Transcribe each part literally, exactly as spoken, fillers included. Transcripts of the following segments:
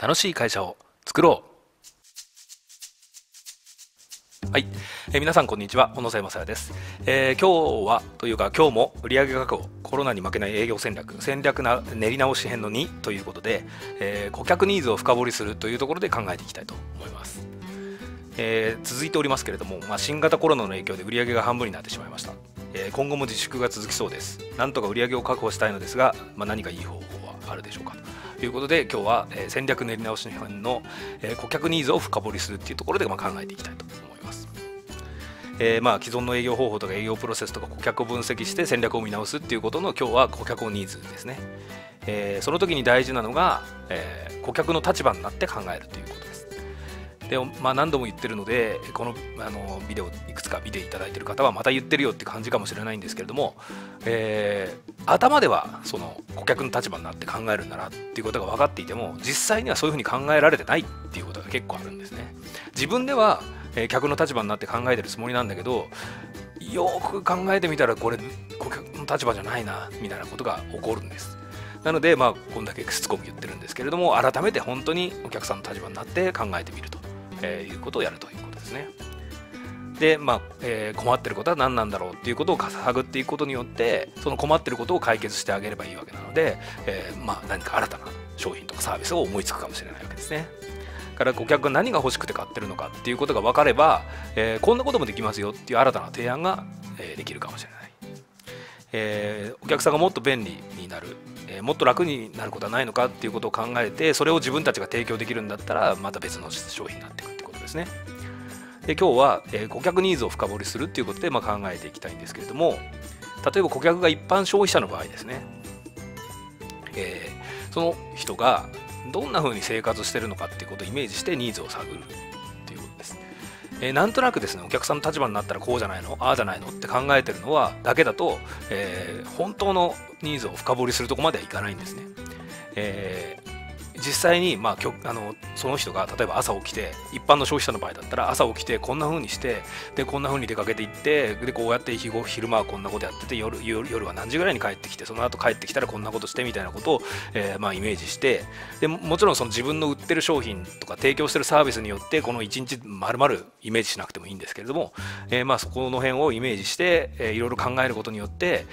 楽しい会社を作ろう。はい、えー、皆さんこんにちは、小野瀬雅也です。えー、今日はというか今日も売上確保、コロナに負けない営業戦略、戦略な練り直し編のにということで、えー、顧客ニーズを深掘りするというところで考えていきたいと思います。えー、続いておりますけれども、まあ、新型コロナの影響で売上が半分になってしまいました。えー、今後も自粛が続きそうです。なんとか売上を確保したいのですが、まあ、何かいい方法はあるでしょうかということで、今日は戦略練り直し編の顧客ニーズを深掘りするっていうところでまあ考えていきたいと思います。えー、まあ既存の営業方法とか営業プロセスとか顧客を分析して戦略を見直すっていうことの、今日は顧客ニーズですね。えー、その時に大事なのが、えー、顧客の立場になって考えるということです。で、まあ、何度も言ってるので、このあのビデオいくつか見ていただいている方はまた言ってるよって感じかもしれないんですけれども、えー、頭ではその顧客の立場になって考えるんだなっていうことが分かっていても、実際にはそういうふうに考えられてないっていうことが結構あるんですね。自分では、えー、客の立場になって考えてるつもりなんだけど、よく考えてみたらこれ顧客の立場じゃないなみたいなことが起こるんです。なので、まあ、こんだけしつこく言ってるんですけれども、改めて本当にお客さんの立場になって考えてみるとえー、いうことをやるということですね。で、まあえー、困ってることは何なんだろうっていうことを探っていくことによって、その困ってることを解決してあげればいいわけなので、えーまあ、何か新たな商品とかサービスを思いつくかもしれないわけですね。だから顧客が何が欲しくて買ってるのかっていうことが分かれば、えー、こんなこともできますよっていう新たな提案が、えー、できるかもしれない。えー、お客さんがもっと便利になる、えー、もっと楽になることはないのかっていうことを考えて、それを自分たちが提供できるんだったらまた別の商品になっていくってことですね。で、今日は、えー、顧客ニーズを深掘りするっていうことで、まあ、考えていきたいんですけれども、例えば顧客が一般消費者の場合ですね、えー、その人がどんな風に生活してるのかっていうことをイメージしてニーズを探るっていうことです。えー、なんとなくですね、お客さんの立場になったらこうじゃないの、ああじゃないのって考えてるのはだけだと、えー、本当のニーズを深掘りするとこまではいかないんですね。えー、実際に、まあ、あのその人が例えば朝起きて、一般の消費者の場合だったら朝起きてこんな風にして、でこんな風に出かけていって、でこうやって日ご昼間はこんなことやってて、 夜, 夜は何時ぐらいに帰ってきて、その後帰ってきたらこんなことしてみたいなことを、えーまあ、イメージして、でもちろんその自分の売ってる商品とか提供してるサービスによってこのいちにち丸々イメージしなくてもいいんですけれども、えーまあ、そこの辺をイメージして、えー、いろいろ考えることによって、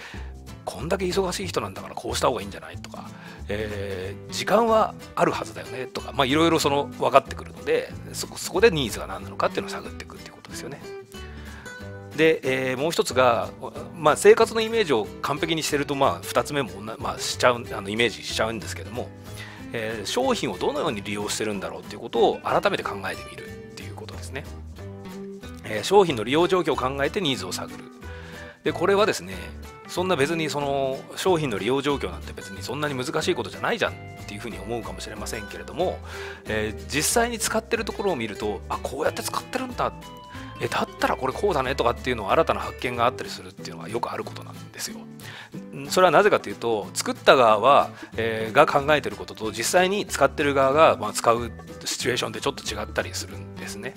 こんだけ忙しい人なんだからこうした方がいいんじゃないとか、えー、時間はあるはずだよねとか、いろいろその分かってくるので、そこ、そこでニーズが何なのかっていうのを探っていくっていうことですよね。で、えー、もう一つが、まあ、生活のイメージを完璧にしてると、まあ、ふたつめも、まあ、しちゃうあのイメージしちゃうんですけども、えー、商品をどのように利用してるんだろうっていうことを改めて考えてみるっていうことですね。えー、商品の利用状況を考えてニーズを探る。で、これはですね、そんな別にその商品の利用状況なんて別にそんなに難しいことじゃないじゃんっていうふうに思うかもしれませんけれども、えー、実際に使ってるところを見ると、あ、こうやって使ってるんだ、えだったらこれこうだねとかっていうのを新たな発見があったりするっていうのがよくあることなんですよ。それはなぜかというと、作った側は、えー、が考えてることと実際に使ってる側が、まあ、使うシチュエーションでちょっと違ったりするんですね。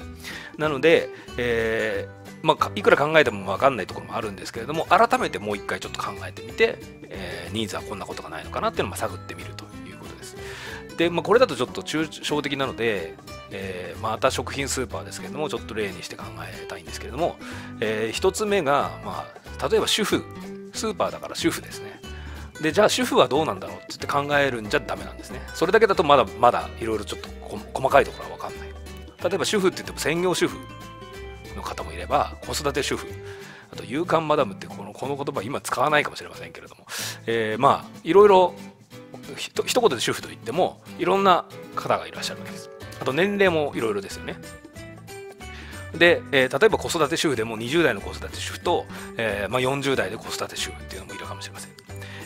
なので、えーまあ、いくら考えても分かんないところもあるんですけれども、改めてもう一回ちょっと考えてみて、えー、ニーズはこんなことがないのかなっていうのを探ってみるということです。で、まあ、これだとちょっと抽象的なので、えー、また食品スーパーですけれどもちょっと例にして考えたいんですけれども、えー、ひとつめが、まあ、例えば主婦、スーパーだから主婦ですね。で、じゃあ主婦はどうなんだろうってって考えるんじゃダメなんですね。それだけだとまだまだいろいろちょっと細かいところは分かんない。例えば主婦って言っても専業主婦の方もいれば、子育て主婦、あと夕刊マダムってこの、この言葉今使わないかもしれませんけれども、えー、まあいろいろひと一言で主婦といってもいろんな方がいらっしゃるわけです。あと年齢もいろいろですよね。で、えー、例えば子育て主婦でもにじゅう代の子育て主婦と、えーまあ、よんじゅう代で子育て主婦っていうのもいるかもしれません。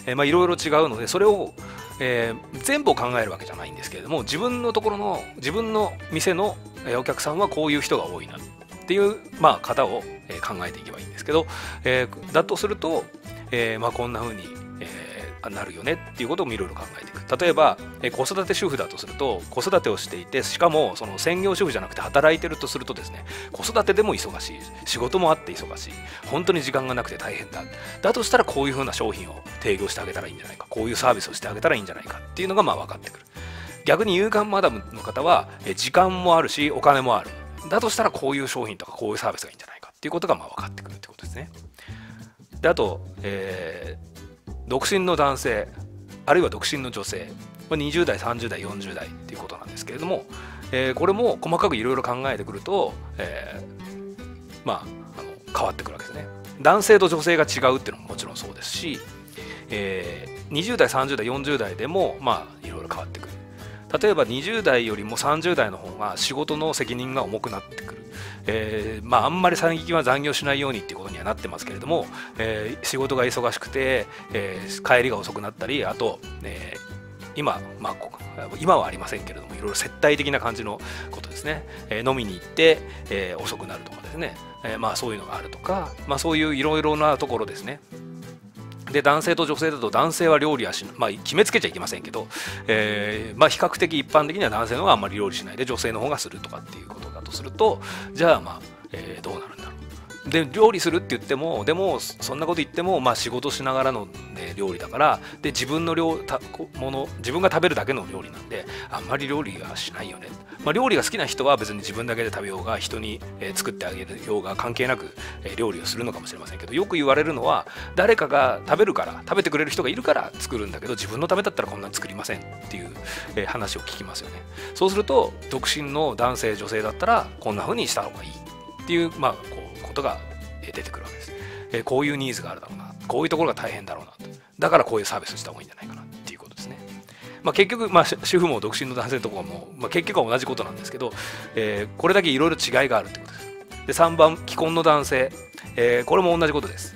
えー、まあいろいろ違うので、それを、えー、全部を考えるわけじゃないんですけれども、自分のところの自分の店のお客さんはこういう人が多いなっていう、まあ、方を考えていけばいいんですけど、えー、だとすると、えーまあ、こんな風に、えー、なるよねっていうことをいろいろ考えていく。例えば、えー、子育て主婦だとすると、子育てをしていて、しかもその専業主婦じゃなくて働いてるとするとですね、子育てでも忙しい、仕事もあって忙しい、本当に時間がなくて大変だ、だとしたらこういう風な商品を提供してあげたらいいんじゃないか、こういうサービスをしてあげたらいいんじゃないかっていうのがまあ分かってくる。逆に有感マダムの方は時間もあるしお金もある、だとしたらこういう商品とかこういうサービスがいいんじゃないかっていうことがまあ分かってくるってことですね。であと、えー、独身の男性あるいは独身の女性、これにじゅう代さんじゅう代よんじゅう代っていうことなんですけれども、えー、これも細かくいろいろ考えてくると、えー、まあ、あの変わってくるわけですね。男性と女性が違うっていうのももちろんそうですし、えー、にじゅう代さんじゅう代よんじゅう代でもまあいろいろ変わってくる。例えばにじゅう代よりもさんじゅう代の方が仕事の責任が重くなってくる、えーまあ、あんまり最近は残業しないようにっていうことにはなってますけれども、えー、仕事が忙しくて、えー、帰りが遅くなったり、あと、えー今、まあ、今はありませんけれどもいろいろ接待的な感じのことですね、えー、飲みに行って、えー、遅くなるとかですね、えーまあ、そういうのがあるとか、まあ、そういういろいろなところですね。で男性と女性だと男性は料理はし、まあ、決めつけちゃいけませんけど、えーまあ、比較的一般的には男性の方があんまり料理しないで女性の方がするとかっていうことだとすると、じゃあ、まあえー、どうなるんだろう。で料理するって言っても、でもそんなこと言っても、まあ、仕事しながらの、ね、料理だから、で自分の料たもの自分が食べるだけの料理なんであんまり料理はしないよね、まあ、料理が好きな人は別に自分だけで食べようが人に、えー、作ってあげるようが関係なく、えー、料理をするのかもしれませんけど、よく言われるのは誰かが食べるから食べてくれる人がいるから作るんだけど自分のためだったらこんなに作りませんっていう、えー、話を聞きますよね。そうすると独身の男性女性だったらこんな風にした方がいいっていう、まあこうことが出てくるわけです。えこういうニーズがあるだろうな、こういうところが大変だろうな、だからこういうサービスした方がいいんじゃないかなっていうことですね。まあ、結局、まあ、主婦も独身の男性のところも、まあ、結局は同じことなんですけど、えー、これだけいろいろ違いがあるってことです。でさんばん既婚の男性、えー、これも同じことです。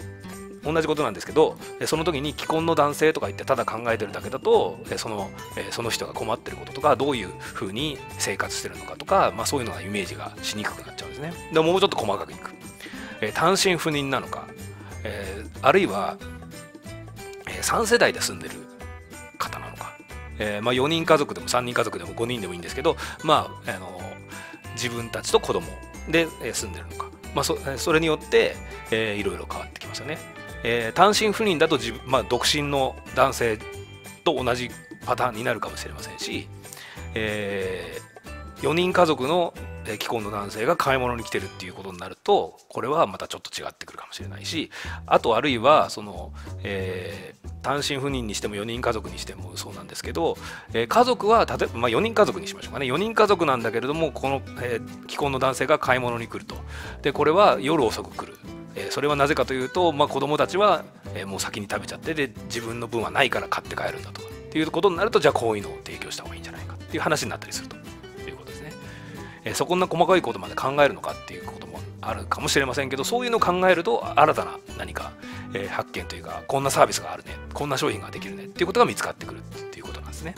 同じことなんですけど、その時に既婚の男性とか言ってただ考えてるだけだとその、その人が困ってることとかどういうふうに生活してるのかとか、まあ、そういうのがイメージがしにくくなっちゃうんですね。でもうちょっと細かくいく、えー、単身赴任なのか、えー、あるいは、えー、さん世代で住んでる方なのか、えーまあ、よにん家族でもさんにん家族でもごにんでもいいんですけど、まああのー、自分たちと子供で住んでるのか、まあ、そ, それによって、えー、いろいろ変わってきますよね。えー、単身赴任だと自分、まあ、独身の男性と同じパターンになるかもしれませんし、えー、よにん家族の既婚の男性が買い物に来てるっていうことになるとこれはまたちょっと違ってくるかもしれないし、あとあるいはその、えー、単身赴任にしてもよにん家族にしてもそうなんですけど、えー、家族は例えば、まあ、よにん家族にしましょうかね。よにん家族なんだけれどもこの、えー、既婚の男性が買い物に来ると、でこれは夜遅く来る。それはなぜかというと、まあ、子供たちはもう先に食べちゃってで自分の分はないから買って帰るんだとかっていうことになると、じゃあこういうのを提供した方がいいんじゃないかっていう話になったりするということですね。えそこんな細かいことまで考えるのかっていうこともあるかもしれませんけど、そういうのを考えると新たな何か発見というか、こんなサービスがあるね、こんな商品ができるねっていうことが見つかってくるっていうことなんですね。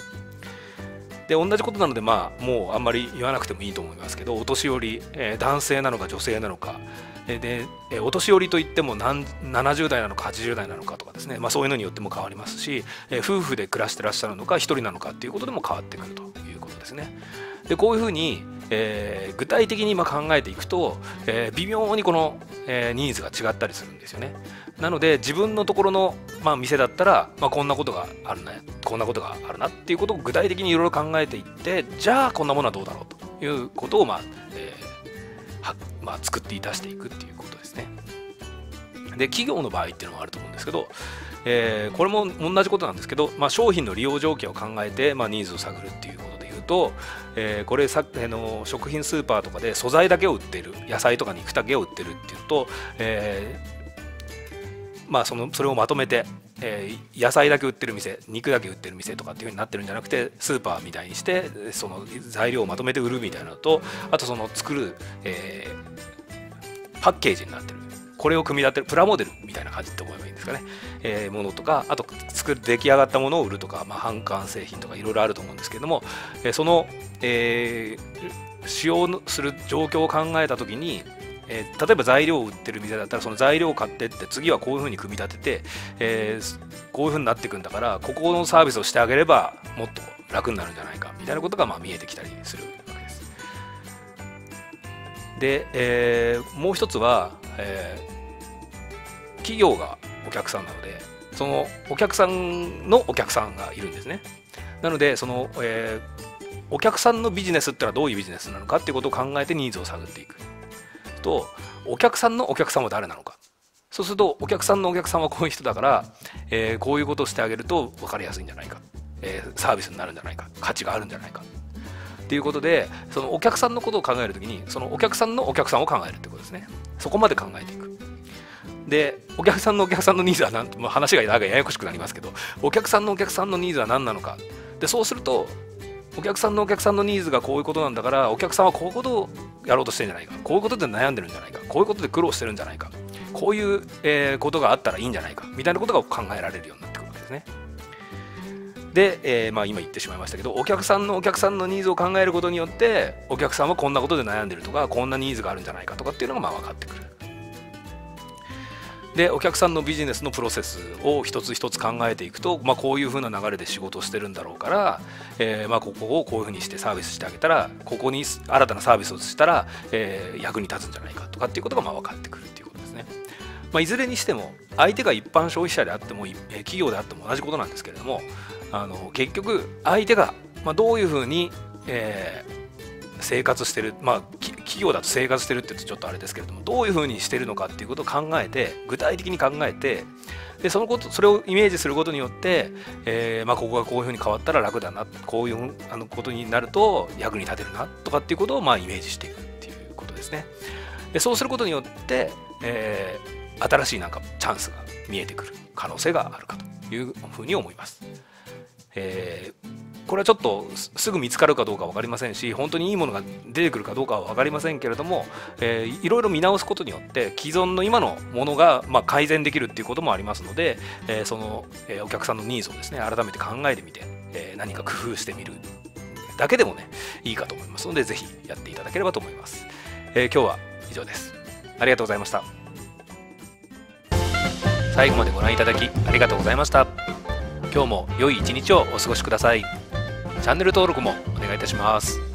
で同じことなので、まあ、もうあんまり言わなくてもいいと思いますけど、お年寄り、えー、男性なのか女性なのかで、えー、お年寄りといっても何ななじゅう代なのかはちじゅう代なのかとかですね、まあ、そういうのによっても変わりますし、えー、夫婦で暮らしてらっしゃるのかひとりなのかっていうことでも変わってくるということですね。でこういうふうに、えー、具体的に今考えていくと、えー、微妙にこの、えー、ニーズが違ったりするんですよね。なので自分のところの、まあ、店だったら、まあ、こんなことがあるなこんなことがあるなっていうことを具体的にいろいろ考えていって、じゃあこんなものはどうだろうということを、まあえーはまあ、作っていたしていくっていうことですね。で企業の場合っていうのもあると思うんですけど、えー、これも同じことなんですけど、まあ、商品の利用条件を考えて、まあ、ニーズを探るっていうことでいうと、えー、これさ、えー、の食品スーパーとかで素材だけを売っている、野菜とか肉だけを売ってるっていうと、えーまあ、そのそれをまとめて、えー、野菜だけ売ってる店肉だけ売ってる店とかっていう風になってるんじゃなくて、スーパーみたいにしてその材料をまとめて売るみたいなのと、あとその作る、えー、パッケージになってる、これを組み立てるプラモデルみたいな感じって思えばいいんですかね、えー、ものとか、あと作る出来上がったものを売るとか、まあ、半完成品とかいろいろあると思うんですけれども、えー、その、えー、使用する状況を考えた時に、えー、例えば材料を売ってる店だったらその材料を買ってって次はこういうふうに組み立てて、えー、こういうふうになっていくんだから、ここのサービスをしてあげればもっと楽になるんじゃないかみたいなことがまあ見えてきたりするわけです。で、えー、もう一つは、えー、企業がお客さんなのでそのお客さんのお客さんがいるんですね。なのでその、えーお客さんのビジネスってのはどういうビジネスなのかっていうことを考えてニーズを探っていくと、お客さんのお客さんは誰なのか、そうするとお客さんのお客さんはこういう人だから、えー、こういうことをしてあげると分かりやすいんじゃないか、えー、サービスになるんじゃないか、価値があるんじゃないかっていうことで、そのお客さんのことを考えるときにそのお客さんのお客さんを考えるってことですね。そこまで考えていく。でお客さんのお客さんのニーズは何、もう話がなんかややこしくなりますけど、お客さんのお客さんのニーズは何なのかで、そうするとお客さんのお客さんのニーズがこういうことなんだから、お客さんはこういうことをやろうとしてるんじゃないか、こういうことで悩んでるんじゃないか、こういうことで苦労してるんじゃないか、こういう、えー、ことがあったらいいんじゃないかみたいなことが考えられるようになってくるわけですね。で、えーまあ、今言ってしまいましたけど、お客さんのお客さんのニーズを考えることによって、お客さんはこんなことで悩んでるとか、こんなニーズがあるんじゃないかとかっていうのがまあ分かってくる。でお客さんのビジネスのプロセスを一つ一つ考えていくと、まあ、こういう風な流れで仕事をしてるんだろうから、えー、まあここをこういう風にしてサービスしてあげたら、ここに新たなサービスをしたら、えー、役に立つんじゃないかとかっていうことがまあ分かってくるっていうことですね。まあ、いずれにしても相手が一般消費者であっても企業であっても同じことなんですけれども、あの結局相手がどういう風に、えー生活してる、まあ企業だと生活してるって言うとちょっとあれですけれども、どういうふうにしてるのかっていうことを考えて、具体的に考えて、でそのことそれをイメージすることによって、えーまあ、ここがこういうふうに変わったら楽だな、こういうあのことになると役に立てるなとかっていうことをまあイメージしていくっていうことですね。でそうすることによって、えー、新しいなんかチャンスが見えてくる可能性があるかというふうに思います。えーこれはちょっとすぐ見つかるかどうか分かりませんし、本当にいいものが出てくるかどうかは分かりませんけれども、えー、いろいろ見直すことによって既存の今のものがまあ改善できるっていうこともありますので、えー、その、えー、お客さんのニーズをですね、改めて考えてみて、えー、何か工夫してみるだけでもねいいかと思いますので、ぜひやっていただければと思います。えー、今日は以上です。ありがとうございました。最後までご覧いただきありがとうございました。今日も良い一日をお過ごしください。チャンネル登録もお願いいたします。